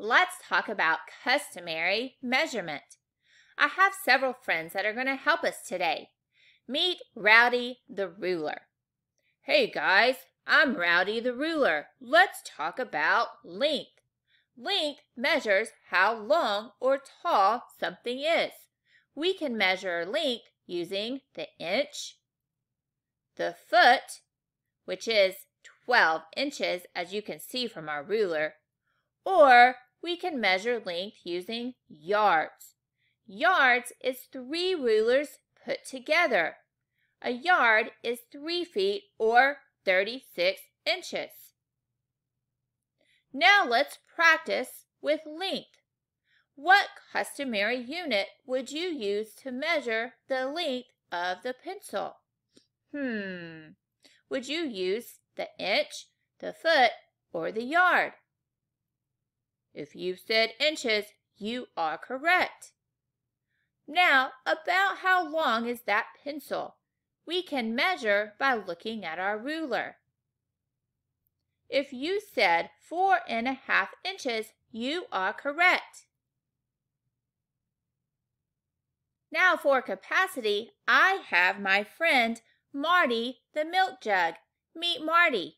let's talk about customary measurement. I have several friends that are going to help us today. Meet Rowdy the Ruler. Hey guys, I'm Rowdy the Ruler. Let's talk about length. Length measures how long or tall something is. We can measure length using the inch, the foot, which is 12 inches, as you can see from our ruler, or we can measure length using yards. Yards is 3 rulers put together. A yard is 3 feet or 36 inches. Now let's practice with length. What customary unit would you use to measure the length of the pencil? Would you use the inch, the foot, or the yard? If you said inches, you are correct. Now, about how long is that pencil? We can measure by looking at our ruler. If you said 4.5 inches, you are correct. Now for capacity, I have my friend Marty the Milk Jug. Meet Marty.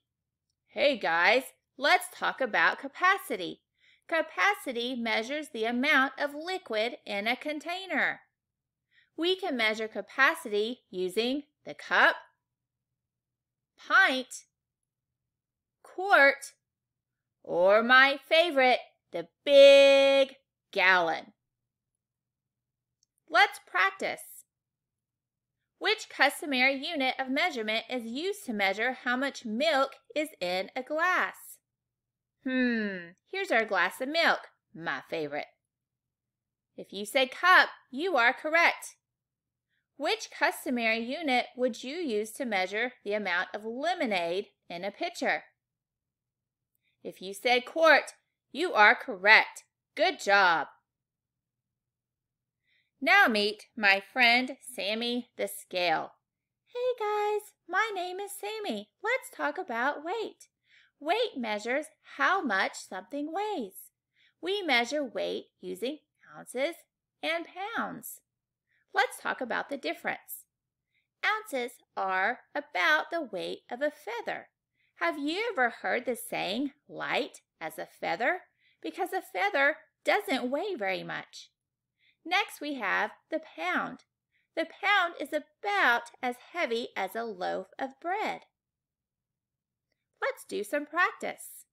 Hey guys, let's talk about capacity. Capacity measures the amount of liquid in a container. We can measure capacity using the cup, pint, quart, or my favorite, the big gallon. Let's practice. Which customary unit of measurement is used to measure how much milk is in a glass? Here's our glass of milk, my favorite. If you say cup, you are correct. Which customary unit would you use to measure the amount of lemonade in a pitcher? If you say quart, you are correct. Good job. Now meet my friend Sammy the Scale. Hey guys, my name is Sammy. Let's talk about weight. Weight measures how much something weighs. We measure weight using ounces and pounds. Let's talk about the difference. Ounces are about the weight of a feather. Have you ever heard the saying, light as a feather? Because a feather doesn't weigh very much. Next we have the pound. The pound is about as heavy as a loaf of bread. Let's do some practice.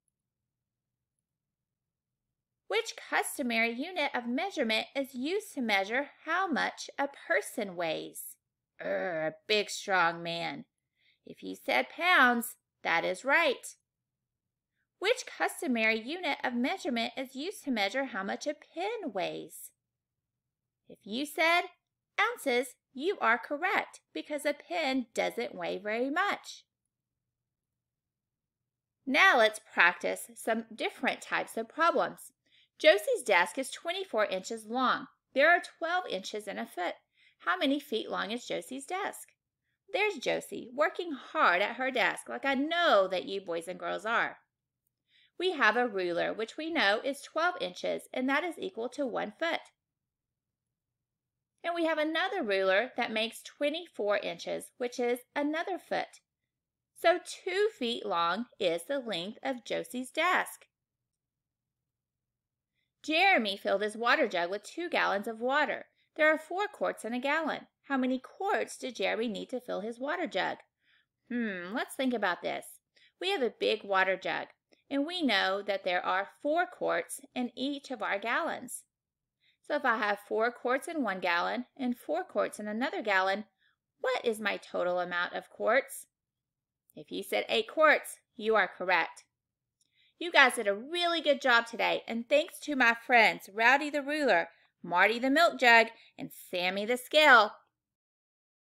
Which customary unit of measurement is used to measure how much a person weighs? A big strong man. If you said pounds, that is right. Which customary unit of measurement is used to measure how much a pen weighs? If you said ounces, you are correct because a pen doesn't weigh very much. Now let's practice some different types of problems. Josie's desk is 24 inches long. There are 12 inches in a foot. How many feet long is Josie's desk? There's Josie working hard at her desk, like I know that you boys and girls are. We have a ruler, which we know is 12 inches, and that is equal to 1 foot. And we have another ruler that makes 24 inches, which is another foot. So 2 feet long is the length of Josie's desk. Jeremy filled his water jug with 2 gallons of water. There are 4 quarts in a gallon. How many quarts did Jeremy need to fill his water jug? Let's think about this. We have a big water jug, and we know that there are 4 quarts in each of our gallons. So if I have 4 quarts in 1 gallon and 4 quarts in another gallon, what is my total amount of quarts? If you said 8 quarts, you are correct. You guys did a really good job today, and thanks to my friends Rowdy the Ruler, Marty the Milk Jug, and Sammy the Scale,